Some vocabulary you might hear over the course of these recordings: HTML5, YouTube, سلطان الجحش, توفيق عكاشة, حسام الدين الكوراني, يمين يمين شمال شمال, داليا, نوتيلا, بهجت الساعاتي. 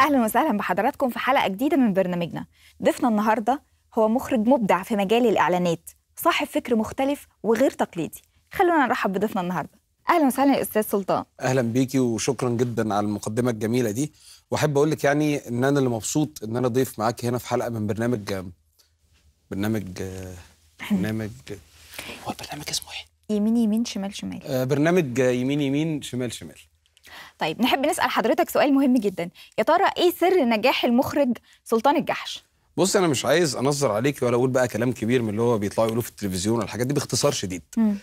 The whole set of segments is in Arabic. أهلا وسهلا بحضراتكم في حلقة جديدة من برنامجنا. ضيفنا النهاردة هو مخرج مبدع في مجال الإعلانات، صاحب فكر مختلف وغير تقليدي. خلونا نرحب بضيفنا النهاردة. أهلا وسهلا يا أستاذ سلطان. أهلا بيكي وشكرا جدا على المقدمة الجميلة دي، وأحب أقول لك يعني إن أنا اللي مبسوط إن أنا ضيف معاك هنا في حلقة من برنامج اسمه إيه؟ يمين يمين شمال شمال. برنامج يمين يمين شمال شمال. طيب، نحب نسأل حضرتك سؤال مهم جدا، يا ترى ايه سر نجاح المخرج سلطان الجحش؟ بص، انا مش عايز انظر عليك ولا اقول بقى كلام كبير من اللي هو بيطلعوا يقولوه في التلفزيون والحاجات دي. باختصار شديد،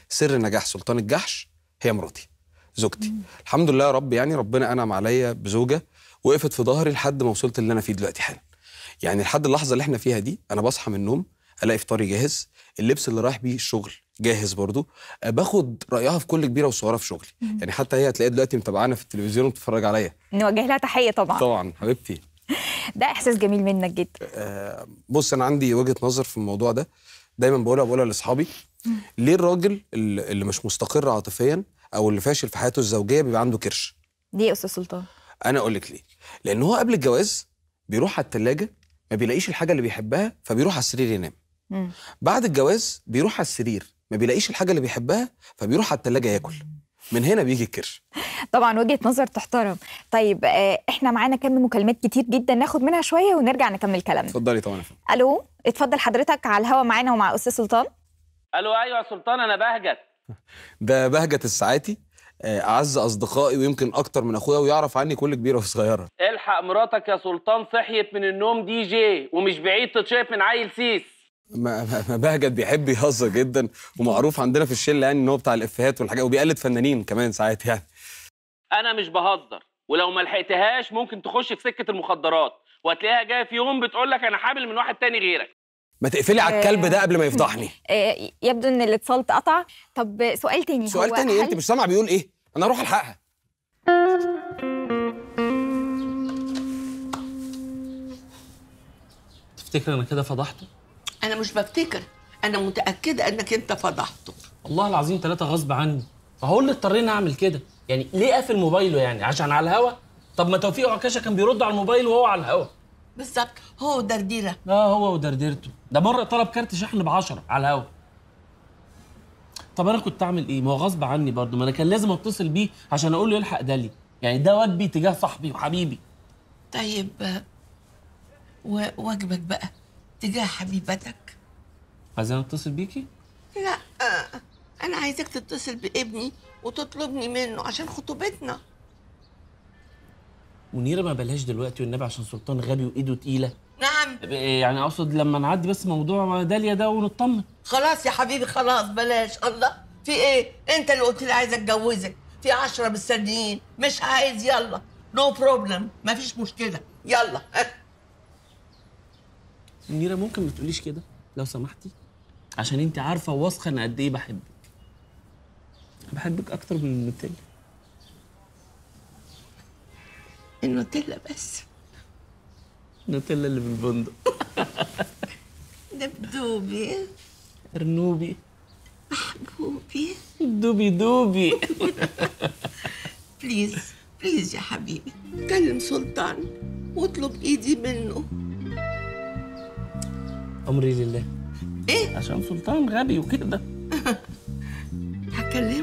سر نجاح سلطان الجحش هي مراتي، زوجتي. الحمد لله يا رب، يعني ربنا انعم عليا بزوجه وقفت في ظهري لحد ما وصلت اللي انا فيه دلوقتي حالا. يعني لحد اللحظه اللي احنا فيها دي، انا بصحى من النوم الاقي فطاري جاهز، اللبس اللي رايح بيه الشغل جاهز برضو، باخد رايها في كل كبيره وصغيره في شغلي. يعني حتى هي هتلاقيها دلوقتي متابعانا في التلفزيون وبتتفرج عليا. نوجه لها تحيه. طبعا حبيبتي. ده احساس جميل منك جدا. بص، انا عندي وجهه نظر في الموضوع ده، دايما بقولها لاصحابي. ليه الراجل اللي مش مستقر عاطفيا او اللي فاشل في حياته الزوجيه بيبقى عنده كرش؟ ليه يا استاذ سلطان؟ انا اقول لك ليه. لان هو قبل الجواز بيروح على الثلاجه ما بيلاقيش الحاجه اللي بيحبها فبيروح على السرير ينام. بعد الجواز بيروح على السرير ما بيلاقيش الحاجه اللي بيحبها فبيروح على الثلاجه ياكل. من هنا بيجي الكرش. طبعا وجهه نظر تحترم. طيب، احنا معانا كم مكالمات كتير جدا، ناخد منها شويه ونرجع نكمل كلامنا. اتفضلي. طبعا. الو، اتفضل حضرتك على الهوا معانا ومع استاذ سلطان. الو، ايوه يا سلطان، انا بهجت. ده بهجت الساعاتي، اعز اصدقائي ويمكن اكتر من اخويا، ويعرف عني كل كبيره وصغيره. الحق مراتك يا سلطان، صحيت من النوم دي جي ومش بعيد تتشاف من عيل سيس. ما بهجت بيحب يهزر جدا، ومعروف عندنا في الشله يعني ان هو بتاع الافيهات والحاجات، وبيقلد فنانين كمان ساعات. يعني انا مش بهزر، ولو ما لحقتهاش ممكن تخش في سكه المخدرات، وهتلاقيها جايه في يوم بتقول لك انا حامل من واحد تاني غيرك. ما تقفلي على الكلب ده قبل ما يفضحني. يبدو ان الاتصال اتقطع. طب سؤال تاني، انت مش سامع بيقول ايه؟ انا اروح الحقها. تفتكر انا كده فضحته؟ أنا مش بفتكر، أنا متأكدة إنك أنت فضحته. والله العظيم 3 غصب عني، فهو اللي اضطريني أعمل كده، يعني ليه قافل موبايله يعني؟ عشان على الهوا؟ طب ما توفيق عكاشة كان بيرد على الموبايل وهو على الهوا. بالظبط، هو ودرديرة. هو ودرديرته، ده مرة طلب كارت شحن ب10 على الهوا. طب أنا كنت أعمل إيه؟ ما هو غصب عني برضه، ما أنا كان لازم أتصل بيه عشان أقول له يلحق دالي، يعني ده واجبي تجاه صاحبي وحبيبي. طيب، واجبك بقى تجاه حبيبتك؟ عايزة أنا أتصل بيكي؟ لا، أنا عايزك تتصل بابني وتطلبني منه عشان خطوبتنا. منيرة ما بلاش دلوقتي والنبي، عشان سلطان غبي وإيده تقيلة. نعم، يعني أقصد لما نعدي بس موضوع داليا ده ونطمن. خلاص يا حبيبي، خلاص بلاش. الله، في إيه؟ أنت اللي قلت لي عايزة أتجوزك، في 10 مستنيين، مش عايز. يلا، نو بروبلم، مفيش مشكلة، يلا. منيرة، ممكن ما تقوليش كده لو سمحتي؟ عشان انت عارفه واثقه ان قد ايه بحبك. بحبك اكتر من النوتيلا. النوتيلا بس، النوتيلا اللي بالبندق. دبدوبي ارنوبي محبوبي دوبي دوبي. بليز بليز يا حبيبي، كلم سلطان واطلب ايدي منه. أمري لله. إيه؟ عشان سلطان غبي وكده. هكلمه.